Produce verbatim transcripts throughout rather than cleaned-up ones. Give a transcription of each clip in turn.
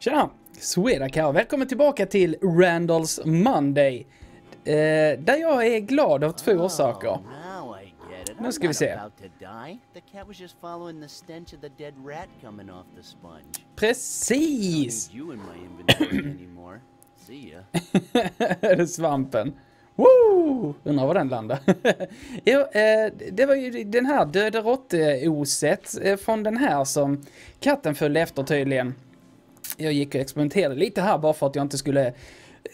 Tjena! Swedaka, välkommen tillbaka till Randalls Monday. Eh, där jag är glad av två saker. Nu ska vi se. Precis! Det svampen. Woo! Undrar var den landar. Ja, eh, det var ju den här döda råtteoset eh, från den här som katten följde efter tydligen. Jag gick och experimenterade lite här bara för att jag inte skulle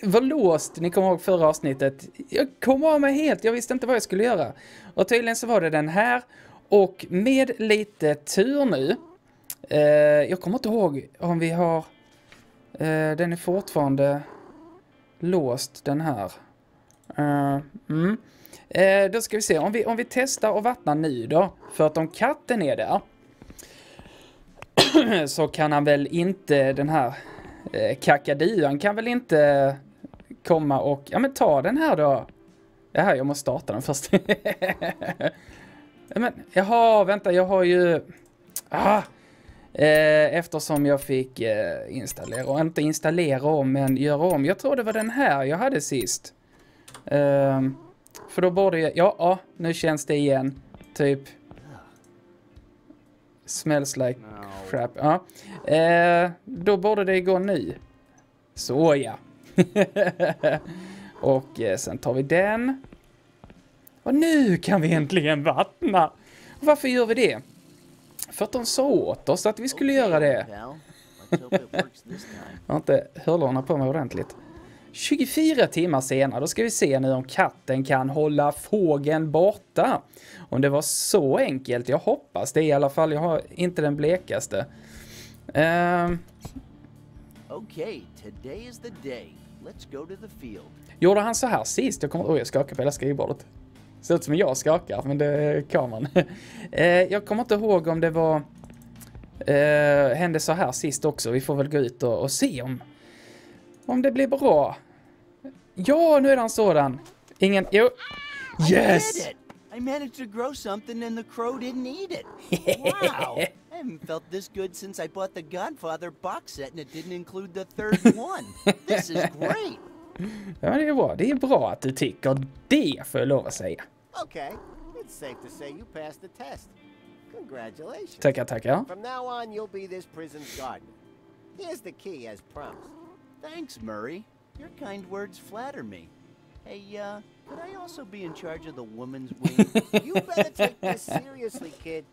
vara låst. Ni kommer ihåg förra avsnittet. Jag kom av mig helt. Jag visste inte vad jag skulle göra. Och tydligen så var det den här. Och med lite tur nu. Eh, jag kommer inte ihåg om vi har... Eh, den är fortfarande låst den här. Uh, mm. eh, då ska vi se. Om vi, om vi testar och vattnar nu då. För att om katten är där. Så kan han väl inte, den här eh, kakaduan kan väl inte komma och, ja men ta den här då. Det här, jag måste starta den först. Ja, men, jaha, vänta, jag har ju, ah, eh, eftersom jag fick eh, installera, och inte installera om, men göra om. Jag tror det var den här jag hade sist. Eh, för då borde jag, ja, ah, nu känns det igen, typ. Smells like crap. Ja. Eh, då borde det gå nu. Så ja. Och eh, sen tar vi den. Och nu kan vi äntligen vattna. Och varför gör vi det? För att de sa åt oss att vi skulle göra det. Jag har inte hörlorna på mig ordentligt. tjugofyra timmar senare. Då ska vi se nu om katten kan hålla fågeln borta. Om det var så enkelt. Jag hoppas det i alla fall. Jag har inte den blekaste. Um. Okay, today is the day. Let's go to the field. Gjorde han så här sist? Jag, kommer... oh, jag skakar på hela skrivbordet. Ser ut som jag skakar. Men det kan man. uh, jag kommer inte ihåg om det var... Uh, hände så här sist också. Vi får väl gå ut och, och se om... Om det blir bra. Ja, nu är han sådan. Ingen... Jo. Yes! I managed to grow something and the crow didn't eat it. Wow! I haven't felt this good since I bought the Godfather box set and it didn't include the third one. This is great! Ja, men det är bra. Det är bra att du tycker det, får jag lov att säga. Okay, it's safe to say you passed the test. Congratulations. Tackar, tackar. From now on you'll be this prison's gardener. Here's the key as promised. Thanks, Murray. Your kind words flatter me. Hey, uh, could I also be in charge of the woman's wing? You better take this seriously, kid.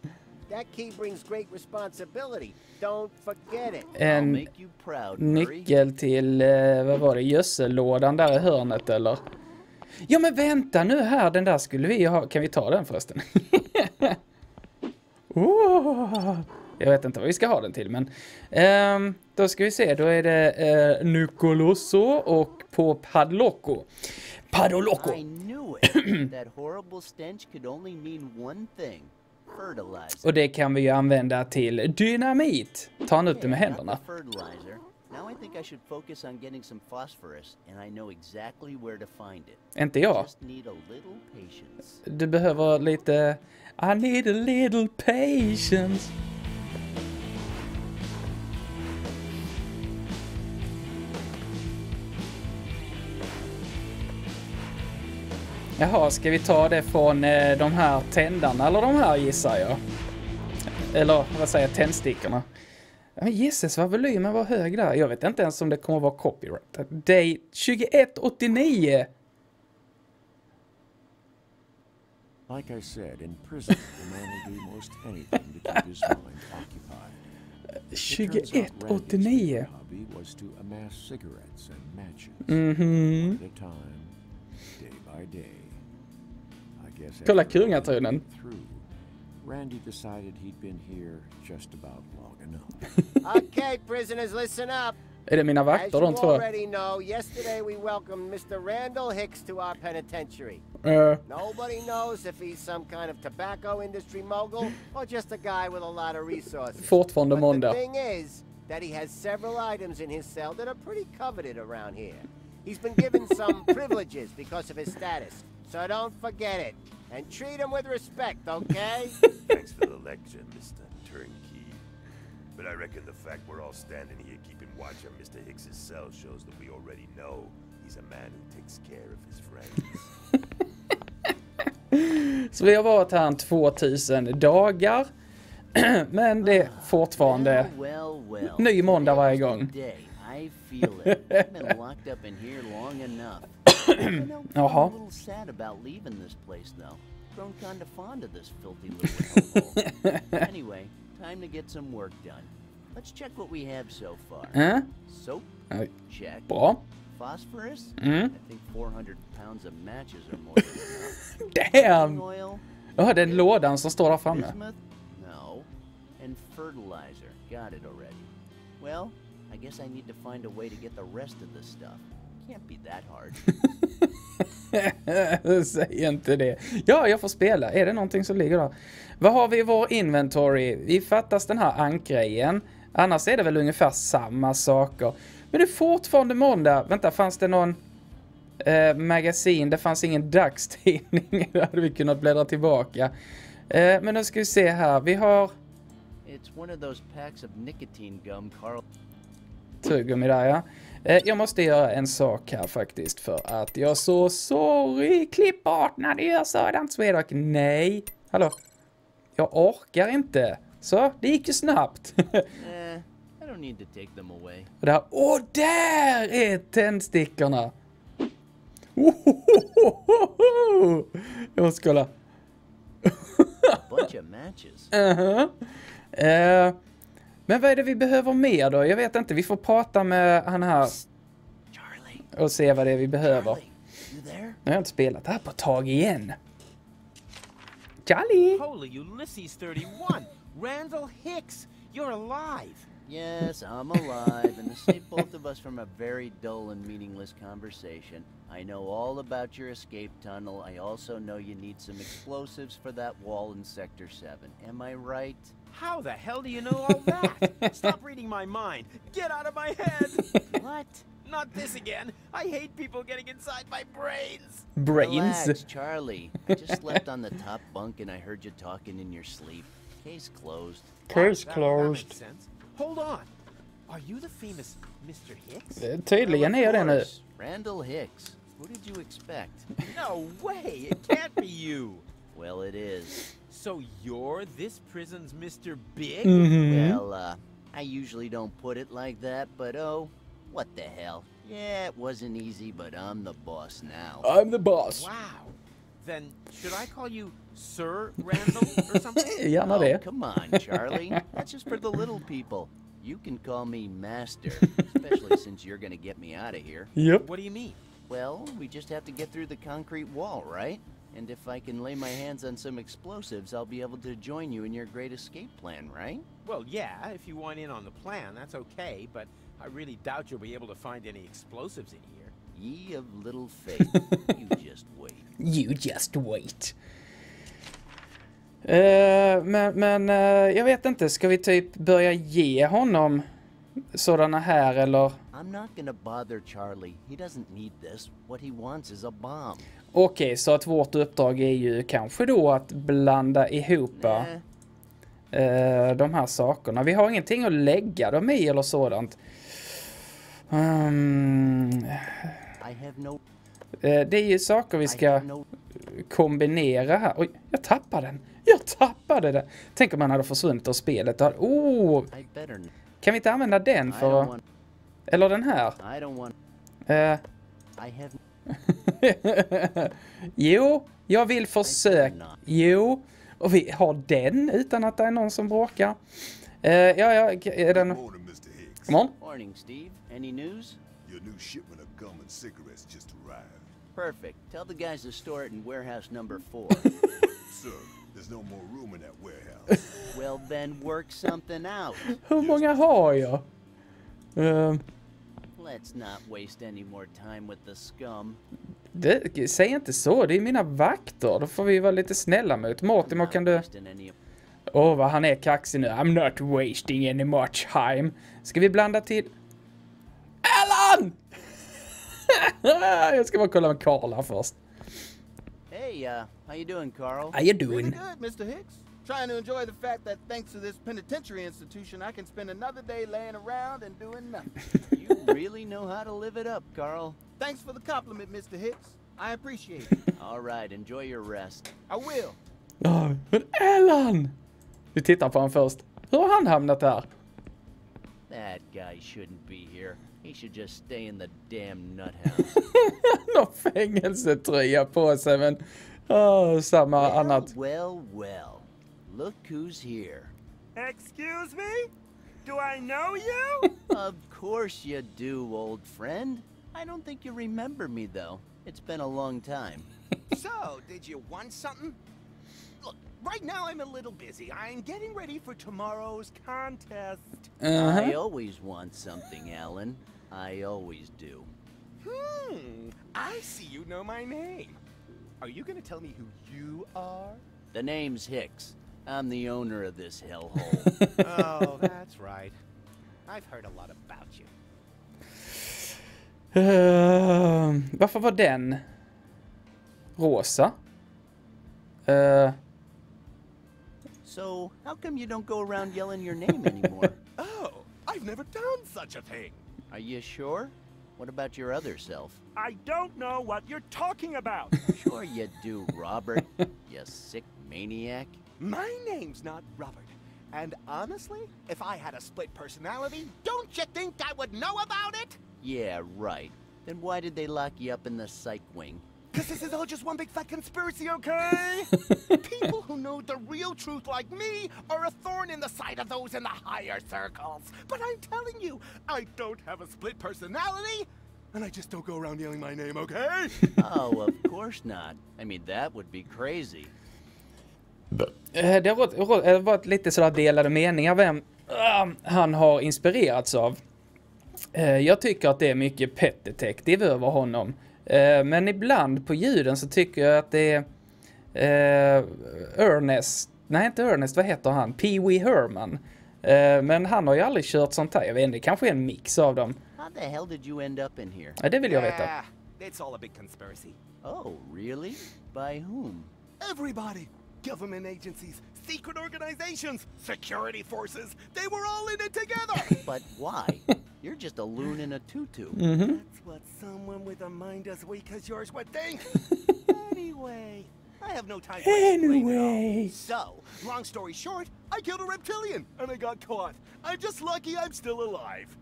That key brings great responsibility. Don't forget it. I'll make you proud, Murray. Nyckel till, eh, vad var det, gödsellådan där i hörnet, eller? Ja, men vänta nu här, den där skulle vi ha. Kan vi ta den förresten? Oh. Jag vet inte vad vi ska ha den till, men... Um, då ska vi se, då är det uh, Nucoloso och på Padloco. Padloco! Och det kan vi ju använda till dynamit. Ta han ut det med händerna. Inte jag. Du behöver lite... I need a little patience. Jaha, ska vi ta det från eh, de här tändarna, eller de här gissar jag. Eller vad säger jag, tändstickorna. Men Jesus, vad volymen var hög där. Jag vet inte ens om det kommer vara copyright. Day tjugoett åttionio. Like I said, in prison the man will do most anything to keep his mind occupied. tjugoett åttionio. Mhm. Kolla kungatrunen. Randy decided he'd been here just about long enough. Okay, prisoners, listen up. Är det mina vakter de två? Already know, yesterday we welcomed Mister Randall Hicks to our penitentiary. Uh. Nobody knows if he's some kind of tobacco industry mogul or just a guy with a lot of resources. Fortfarande måndag. But the thing is that he has several items in his cell that are pretty coveted around here. He's been given some privileges because of his status. So don't forget it. And treat him with respect, okay? Thanks for the lecture, Mister Turnkey. But I reckon the fact we're all standing here keeping watch on Mister Hicks's cell shows that we already know he's a man who takes care of his friends. Så vi har varit här tvåtusen dagar. Men det är fortfarande ny måndag varje gång. Jaha. Grown kind of fond of this filthy little anyway, time to get some work done. Let's check what we have so far. Huh? Soap? Uh, check. Bra. Phosphorus? Mm. I think four hundred pounds of matches are more than enough. Damn. Oil? Oh, den lådan som står där framme. No. And fertilizer. Got it already. Well, I guess I need to find a way to get the rest of this stuff. Can't be that hard. Säg inte det. Ja, jag får spela. Är det någonting som ligger där? Vad har vi i vår inventory? Vi fattas den här ankgrejen. Annars är det väl ungefär samma saker. Men det är fortfarande måndag. Vänta, fanns det någon eh, magasin? Det fanns ingen dagstidning. Där hade vi kunnat bläddra tillbaka. Eh, men nu ska vi se här. Vi har... It's one of those packs of nicotine gum, Carl. Tuggummi där, ja. Jag måste göra en sak här faktiskt för att jag så sorry. Klipp bort när du gör sådant, Svedok. Nej. Hallå. Jag orkar inte. Så, det gick ju snabbt. Där. Åh, där är tändstickorna. Ohohohoho. Jag måste kolla. Uh-huh. Uh, men vad är det vi behöver mer då? Jag vet inte, vi får prata med han här och se vad det är vi behöver. Nu har jag inte spelat här på ett tag igen. Charlie! Holy Ulysses thirty-one! Randall Hicks! You're alive! Yes, I'm alive, and to save both of us from a very dull and meaningless conversation, I know all about your escape tunnel. I also know you need some explosives for that wall in Sector seven. Am I right? How the hell do you know all that? Stop reading my mind. Get out of my head. What? Not this again. I hate people getting inside my brains. Brains? Relax, Charlie. I just slept on the top bunk and I heard you talking in your sleep. Case closed. Case wow, closed. That, that makes sense. Hold on. Are you the famous Mister Hicks? Tydligen är det nu. Randall Hicks. Who did you expect? No way. It can't be you. Well, it is. So you're this prison's Mister Big? Mm-hmm. Well, uh, I usually don't put it like that, but oh, what the hell. Yeah, it wasn't easy, but I'm the boss now. I'm the boss. Wow. Then should I call you Sir Randall or something? Yeah, no, oh, come on, Charlie. That's just for the little people. You can call me Master, especially since you're going to get me out of here. Yep. What do you mean? Well, we just have to get through the concrete wall, right? And if I can lay my hands on some explosives, I'll be able to join you in your great escape plan, right? Well, yeah, if you want in on the plan, that's okay, but I really doubt you'll be able to find any explosives in here. Ye of little faith, you just wait. You just wait. Uh, men men uh, jag vet inte, ska vi typ börja ge honom sådana här eller? I'm not gonna bother Charlie. He doesn't need this. What he wants is a bomb. Okej, okay, så att vårt uppdrag är ju kanske då att blanda ihop eh, de här sakerna. Vi har ingenting att lägga dem i eller sådant. Um, no... eh, det är ju saker vi ska no... kombinera här. Oj, jag tappade den. Jag tappade den. Tänk om man hade försvunnit av spelet. Hade... Oh, kan vi inte använda den för att... want... Eller den här. I don't want... eh. I have... Jo, jag vill försöka. Jo, och vi har den utan att det är någon som bråkar. Eh, ja, ja, är den... Come on. Morning, Steve. Any news? Your new shipment of gum and cigarettes just arrived. Perfect. Tell the guys to store it in warehouse number four. Sir, there's no more room in that warehouse. Well, then work something out. Hur många har jag? Um... Let's not waste any more time with the scum. Det, säg inte så, det är mina vakter. Då får vi vara lite snälla mot Martin, kan du... Åh, oh, vad han är kaxig nu. I'm not wasting any more time. Ska vi blanda till... Alan! Jag ska bara kolla med Carl här först. Hey, uh, how you doing, Carl? How you doing? Really good, Mister Hicks. Trying to enjoy the fact that thanks to this penitentiary institution, I can spend another day laying around and doing nothing. You really know how to live it up, Carl. Thanks for the compliment, Mister Hicks. I appreciate it. All right, enjoy your rest. I will. Oh, men Alan! Vi tittar på honom först. Hur har han hamnat här? That guy shouldn't be here. He should just stay in the damn nut house. Nå fängelsetröja på sig, men... Oh, samma well, annat. Well, well. Look who's here. Excuse me? Do I know you? Of course you do, old friend. I don't think you remember me, though. It's been a long time. So, did you want something? Look, right now I'm a little busy. I'm getting ready for tomorrow's contest. Uh-huh. I always want something, Alan. I always do. Hmm, I see you know my name. Are you going to tell me who you are? The name's Hicks. I'm the owner of this hellhole. Oh, that's right. I've heard a lot about you. Uh, varför var den rosa? Uh. So, how come you don't go around yelling your name anymore? Oh, I've never done such a thing. Are you sure? What about your other self? I don't know what you're talking about. Sure you do, Robert. You sick maniac. My name's not Robert, and honestly, if I had a split personality, don't you think I would know about it? Yeah, right. Then why did they lock you up in the psych wing? Because this is all just one big fat conspiracy, okay? People who know the real truth like me are a thorn in the side of those in the higher circles. But I'm telling you, I don't have a split personality, and I just don't go around yelling my name, okay? Oh, of course not. I mean, that would be crazy. Det har varit lite sådär delade meningar vem han har inspirerats av. Jag tycker att det är mycket pet detective över honom. Men ibland på ljuden så tycker jag att det är Ernest, nej inte Ernest, vad heter han? Pee Wee Herman. Men han har ju aldrig kört sånt här, jag vet inte, kanske en mix av dem. How the hell did you end up in here? Ja, det vill jag veta. It's all a big conspiracy. Oh, really? By whom? Everybody! Government agencies, secret organizations, security forces, they were all in it together. But why? You're just a loon in a tutu. Mm-hmm. That's what someone with a mind as weak as yours would think. Anyway, I have no time for anyway. So, long story short, I killed a reptilian and I got caught. I'm just lucky I'm still alive.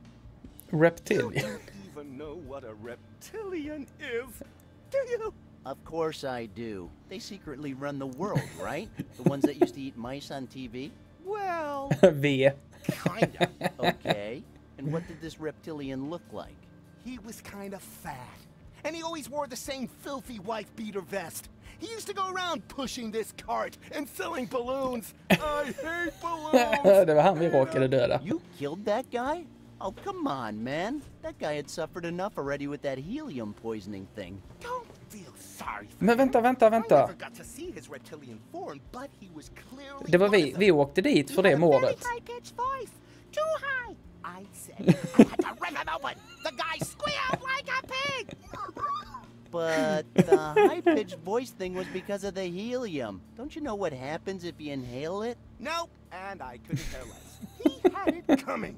Reptilian. You don't even know what a reptilian is, do you? Of course I do. They secretly run the world, right? The ones that used to eat mice on T V? Well... Via. Kinda. Okay. And what did this reptilian look like? He was kinda fat. And he always wore the same filthy wife-beater vest. He used to go around pushing this cart and selling balloons. I hate balloons! Det var han vi råkade döda. You killed that guy? Oh, come on, man. That guy had suffered enough already with that helium poisoning thing. Don't feel sorry for him. Men vänta, vänta, vänta. Det var vi, vi åkte dit för det mordet. But the high-pitched voice thing was because of the helium. Don't you know what happens if you inhale it? Nope, and I couldn't care less. He had it coming.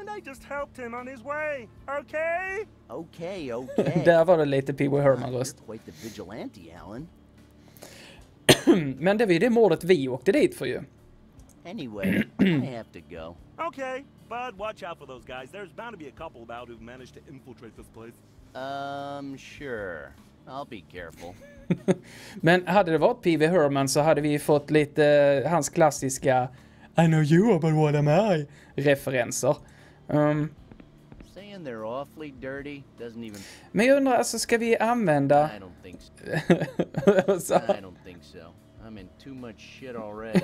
And I just helped him on his way. Okay? Okay, okay. Där var det lite Pee Wee Herman-röst. Quite the vigilante, Alan. Men det var ju det mordet vi åkte dit för ju. Anyway, I have to go. Okay, but watch out for those guys. There's bound to be a couple about who've managed to infiltrate this place. Um, sure. I'll be careful. Men hade det varit Pee Wee Herman så hade vi fått lite hans klassiska I know you, but what am I? Referenser. Um. Saying they're awfully dirty doesn't even... Men jag undrar, alltså ska vi använda... I don't think so. I don't think so. I'm in too much shit already.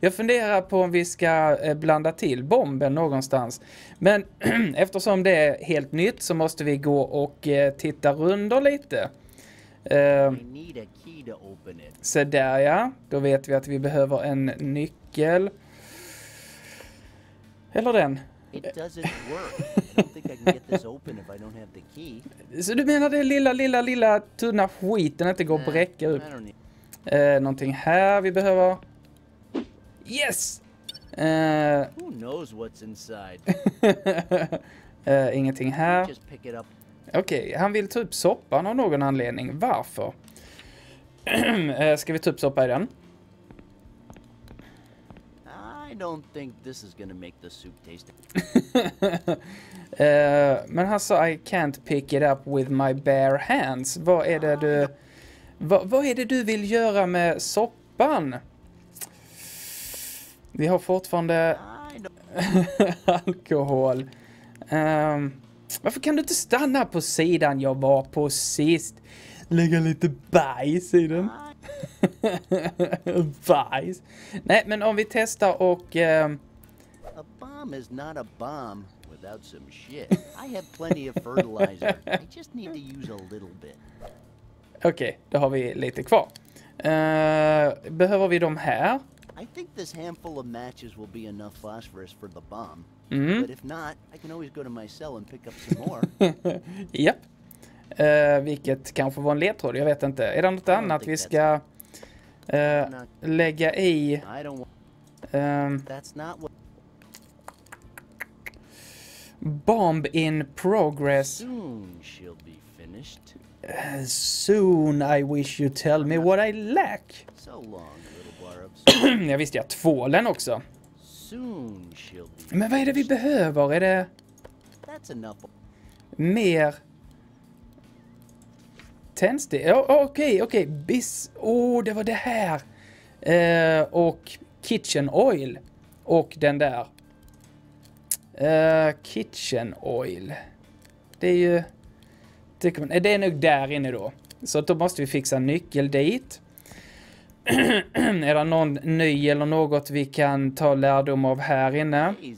Jag funderar på om vi ska blanda till bomben någonstans. Men eftersom det är helt nytt så måste vi gå och eh, titta runt lite. Eh, så där ja. Då vet vi att vi behöver en nyckel. Eller den. It doesn't work. I don't think I can get this open if I don't have the key. Så du menar det lilla, lilla, lilla tunna skiten inte går att bräcka upp? Eh, någonting här vi behöver. Yes! Uh, Who knows what's inside? uh, ingenting här. Okej, okay, han vill ta upp soppan av någon anledning. Varför? uh, ska vi ta upp soppa i den? I don't think this is gonna make the soup taste. uh, men han sa, I can't pick it up with my bare hands. Vad är det du... Vad, vad är det du vill göra med soppan? Vi har fortfarande alkohol. Um, varför kan du inte stanna på sidan jag var på sist? Lägga lite bajs i den. Bajs. Nej, men om vi testar och... Um... A bomb is not a bomb without some shit. I have plenty of fertilizer. I just need to use a little bit. Okej, okay, då har vi lite kvar. Uh, behöver vi dem här? I think this handful of matches will be enough phosphorus for the bomb. Mm. But if not, I can always go to my cell and pick up some more. Japp. Uh, vilket kanske var en ledtråd, jag vet inte. Är det något annat vi ska uh, lägga i? Um, bomb in progress. Soon she'll be finished. Uh, soon I wish you tell me what I lack. So long. Jag visste jag tvålen också. Men vad är det vi behöver? Är det mer tändstift? Okej, oh, okej. Okay, okay. Bis. Åh, oh, det var det här. Eh, och kitchen oil. Och den där. Eh, kitchen oil. Det är ju... Tycker man, det är nog där inne då. Så då måste vi fixa nyckel dit. Är det någon ny eller något vi kan ta lärdom av här inne? Nej.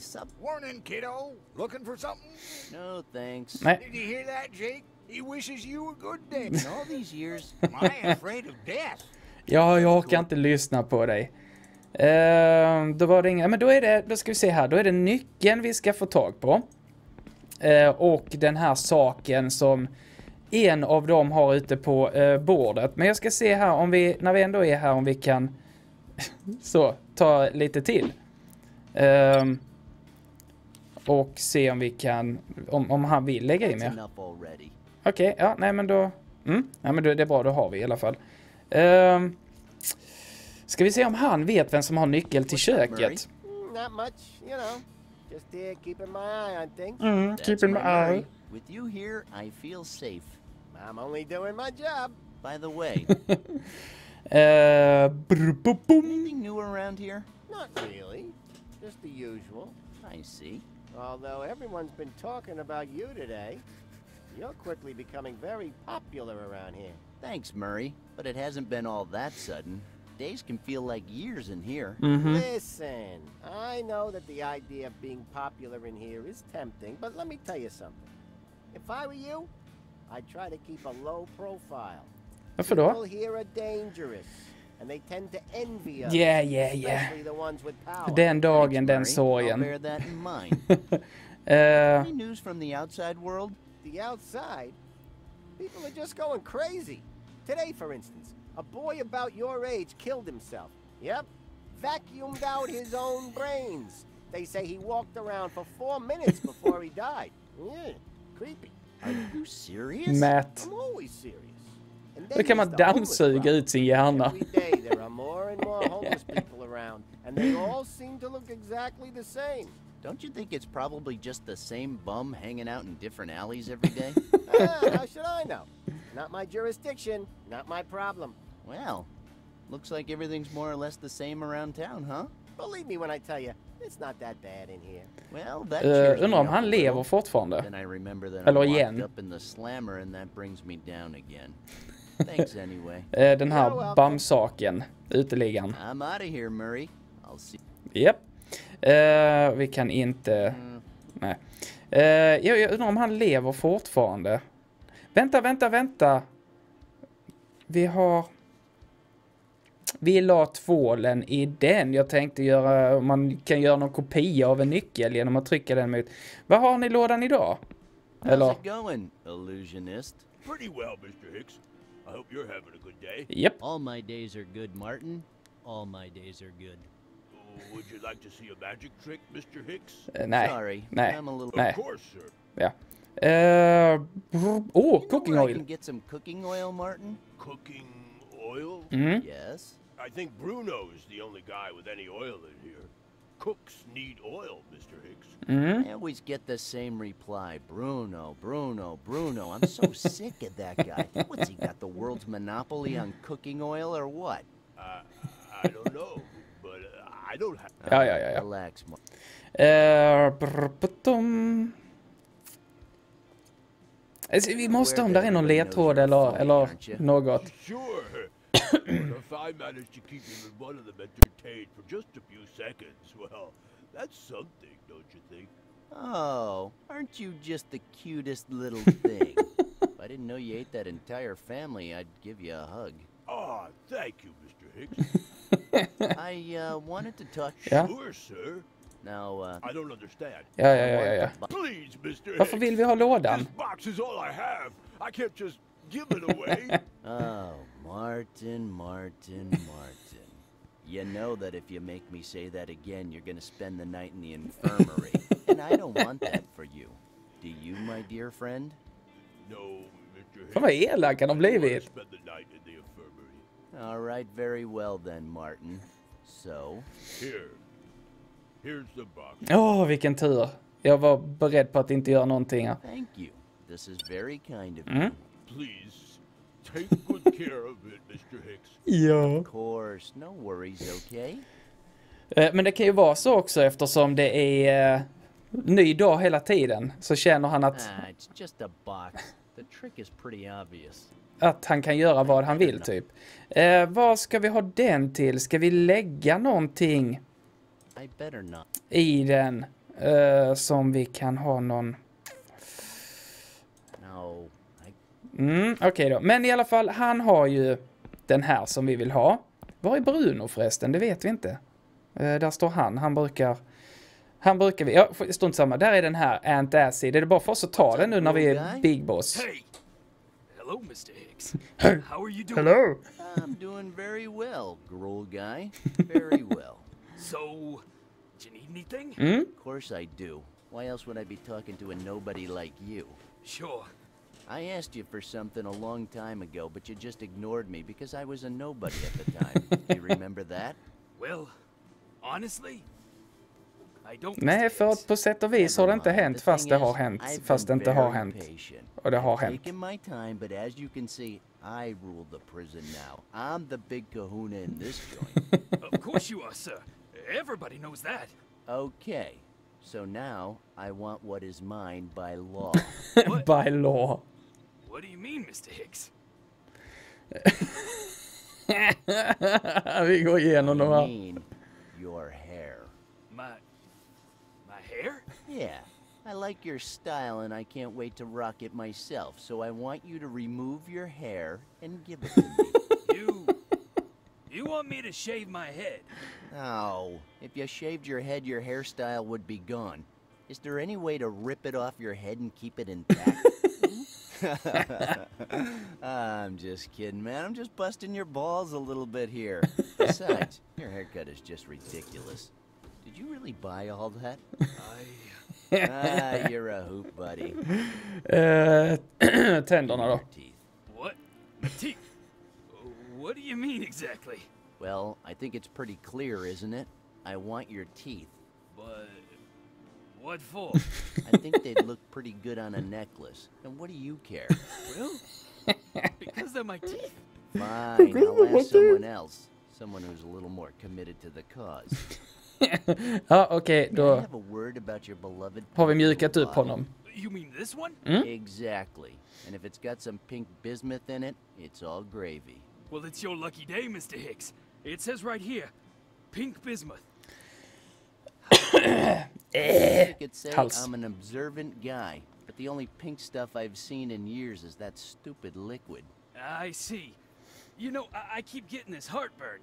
Ja, jag orkar inte lyssna på dig. Uh, då var det inga, men då är det, då ska vi se här, då är det nyckeln vi ska få tag på. Uh, och den här saken som en av dem har ute på eh, bordet. Men jag ska se här om vi, när vi ändå är här, om vi kan så, ta lite till. Um, och se om vi kan, om, om han vill lägga i mer. Okej, okay, ja, nej men då, mm, nej men då, det är bra, då har vi i alla fall. Um, ska vi se om han vet vem som har nyckel till köket? Not much, you know. Just there, keeping my eye on things. Mm, keeping my eye. With you here, I feel safe. I'm only doing my job. By the way, uh, anything new around here? Not really, just the usual. I see. Although everyone's been talking about you today, you're quickly becoming very popular around here. Thanks, Murray, but it hasn't been all that sudden. Days can feel like years in here. Mm-hmm. Listen, I know that the idea of being popular in here is tempting, but let me tell you something. If I were you, I'd try to keep a low profile. People here are dangerous, and they tend to envy us. Yeah, yeah, yeah. Especially the ones with power. Den dagen, den sorgen. Bear that in mind. uh, Any news from the outside world? The outside? People are just going crazy. Today, for instance, a boy about your age killed himself. Yep, vacuumed out his own brains. They say he walked around for four minutes before he died. Yeah. Are you serious? Matt. I'm always serious. Då kan man dammsuga ut sin hjärna. Every day there are more and more homeless people around, and they all seem to look exactly the same. Don't you think it's probably just the same bum hanging out in different alleys every day? ah, how should I know? Not my jurisdiction, not my problem. Well, looks like everything's more or less the same around town, huh? Believe me when I tell you, it's not that bad in here. Well, that uh, undrar om han lever fortfarande. Eller igen. Den här bamsaken, uteliggaren. I'm out of here, Murray. I'll see. Yep. Uh, vi kan inte. Mm. Nej. Uh, jag, jag undrar om han lever fortfarande. Vänta, vänta, vänta. Vi har. Vi la tvålen i den. Jag tänkte göra, man kan göra någon kopia av en nyckel genom att trycka den mot. Vad har ni i lådan idag? Eller? Illusionist. Pretty well, mister Hicks. I hope you're having a good day. Yep. All my days are good, Martin. All my days are good. Would you like to see a magic trick, Mister Hicks? Uh, nej. Sorry, nej. I'm a little... nej. Of course, sir. Yeah. Uh, oh, cooking oil. You know where I can get some cooking oil, Martin? Cooking oil? Mm-hmm. Yes. I think Bruno is the only guy with any oil in here. Cooks need oil, Mister Hicks. Mm-hmm. I always get the same reply. Bruno, Bruno, Bruno. I'm so sick of that guy. What's he got, the world's monopoly on cooking oil or what? Uh, I don't know, but I don't have... Ja, ja, ja, ja. Relax, Martin. Uh, brr-puttum. Vi måste, om där är någon ledtråd eller, eller något. Oh, aren't you just the cutest little thing? If I didn't know you ate that entire family, I'd give you a hug. Oh, thank you, Mister Hicks. I uh, wanted to touch... Yeah. Sure, sir. Now, uh, I don't understand. Ja, ja, ja, ja. Please, Mister Varför vill vi ha lådan? This box is all I have. I can't just give it away. Oh, Martin, Martin, Martin. You know that if you make me say that again, you're going to spend the night in the infirmary. And I don't want that for you. Do you, my dear friend? No, Mister Hicks. Vad elak kan de blivit? All right, very well then, Martin. So, here. Åh, oh, vilken tur. Jag var beredd på att inte göra någonting. Thank you. This is very kind of you. Please take good care of it, Mister Hicks. Ja. Of course, no worries, okay? Eh, men det kan ju vara så också eftersom det är eh, ny dag hela tiden, så känner han att ah, it's just a box. The trick is pretty obvious. Att han kan göra vad han vill typ. Eh, vad ska vi ha den till? Ska vi lägga någonting? I better not. I den uh, som vi kan ha någon. No. Mm, okej okay då. Men i alla fall, han har ju den här som vi vill ha. Var är Bruno förresten? Det vet vi inte. Uh, där står han. Han brukar... Han brukar vi... Ja, stund samma. Där är den här antacid. Det är bara för oss att ta den nu när vi är Big Boss. Hey. Hello, Mister Hicks. How are you doing? Hello. I'm doing very well, Growl Guy. Very well. So, do you need anything? Mm? Of course I do. Why else would I be talking to a nobody like you? Sure. I asked you for something a long time ago, but you just ignored me because I was a nobody at the time. Do you remember that? Well, honestly, I don't... Nej, för att på sätt och vis har det inte hänt fast det har hänt. Fast det inte har hänt. Och det har hänt. I've taken my time, but as you can see, I rule the prison now. I'm the big kahuna in this joint. Of course you are, sir. Everybody knows that. Okay, so now I want what is mine by law. By law. What do you mean, Mister Hicks? Vi går igenom dem här. I mean your hair. My, my hair? Yeah, I like your style and I can't wait to rock it myself. So I want you to remove your hair and give it to me. You... You want me to shave my head? Oh, if you shaved your head, your hairstyle would be gone. Is there any way to rip it off your head and keep it intact? I'm just kidding, man. I'm just busting your balls a little bit here. Besides, your haircut is just ridiculous. Did you really buy all that? I... Ah, you're a hoop, buddy. Uh, tänderna då. What? Teeth? What do you mean exactly? Well, I think it's pretty clear, isn't it? I want your teeth. But what for? I think they'd look pretty good on a necklace. And what do you care? Well, because they're my teeth. Fine, I'll ask someone else. Someone who's a little more committed to the cause. Ja, okej, då har vi mjukat upp honom. You mean this one? Mm? Exactly. And if it's got some pink bismuth in it, it's all gravy. Well, it's your lucky day, Mister Hicks. It says right here, pink bismuth. You could say I'm an observant guy, but the only pink stuff I've seen in years is that stupid liquid. I see. You know, I, I keep getting this heartburn.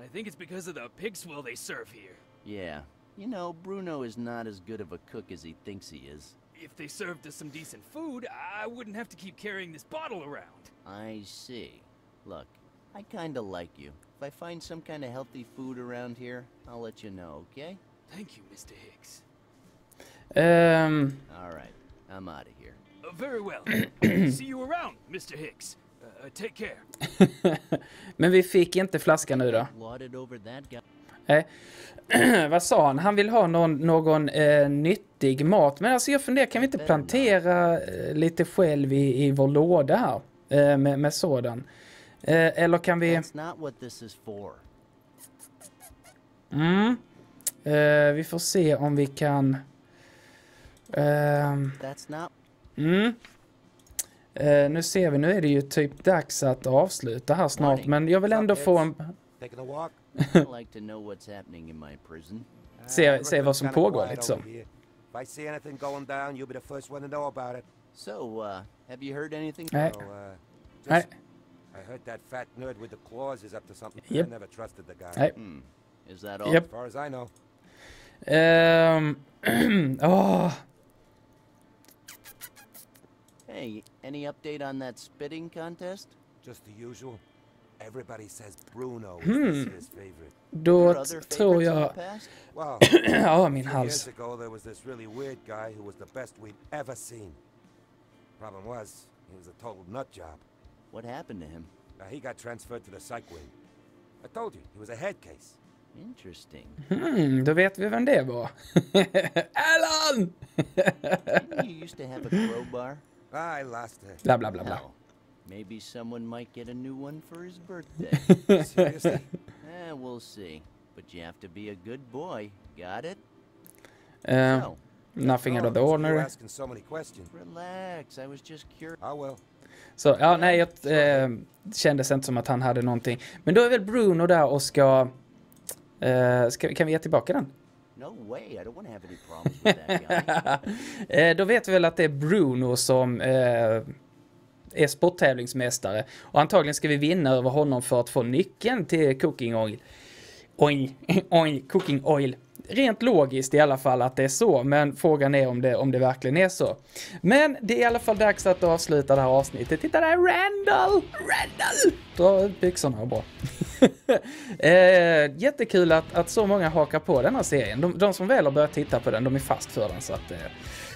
I think it's because of the pig swill they serve here. Yeah. You know, Bruno is not as good of a cook as he thinks he is. If they served us some decent food, I wouldn't have to keep carrying this bottle around. I see. Look, I kinda like you. If I find some kind of healthy food around here, I'll let you know, okay? Thank you, Mister Hicks. Um. All right, I'm out of here. Uh, very well. See you around, Mister Hicks. Uh, take care. Men vi fick inte flaskan nu då. Nej. Vad sa han? Han vill ha någon, någon eh, nyttig mat. Men alltså jag funderar, kan vi inte plantera eh, lite själv i, i vår låda här? Eh, med, med sådan. Eh, eller kan vi... Mm. Eh, vi får se om vi kan... Eh, mm. Eh, nu ser vi, nu är det ju typ dags att avsluta här snart. Men jag vill ändå få en... se, se vad som pågår liksom. Nej. Nej. I heard that fat nerd with the claws is up to something. Yep. I never trusted the guy. Yep. Mm. Is that all? Yep. As far as I know. Um. Oh. Hey, any update on that spitting contest? Just the usual. Everybody says Bruno is hmm. his favorite. Då tror jag. Wow. Ja, min hals. There was this really weird guy who was the best we'd ever seen. Problem was, he was a total nut job. What happened to him? Uh, he got transferred to the psych wing. I told you, he was a head case. Interesting. Hmm, då vet vi vem det var. Alan! You used to have a crowbar. I lost it. Blah, blah, blah, blah. No. Maybe someone might get a new one for his birthday. Seriously? Eh, we'll see. But you have to be a good boy. Got it? Uh, so, nothing out of the ordinary. You're asking so many questions. Relax, I was just curious. Oh, well. Så, ja, nej, jag eh, kändes inte som att han hade någonting. Men då är väl Bruno där och ska... Eh, ska kan vi ge tillbaka den? No way, I don't want to have any problems with that guy. eh, då vet vi väl att det är Bruno som eh, är sporttävlingsmästare. Och antagligen ska vi vinna över honom för att få nyckeln till cooking oil. Oil, oil, cooking oil. Rent logiskt i alla fall att det är så, men frågan är om det, om det verkligen är så. Men det är i alla fall dags att avsluta det här avsnittet. Titta där, Randall! Randall! Dra ut byxorna här bra. eh, jättekul att, att så många hakar på den här serien. De, de som väl har börjat titta på den, de är fast för den. Så att, eh,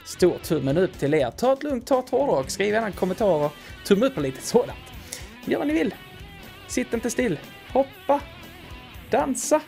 stor tummen upp till er. Ta ett lugnt, ta ett hårdrag, skriv gärna kommentarer. Tumma upp och lite sådant. Gör vad ni vill. Sitt inte still. Hoppa. Dansa.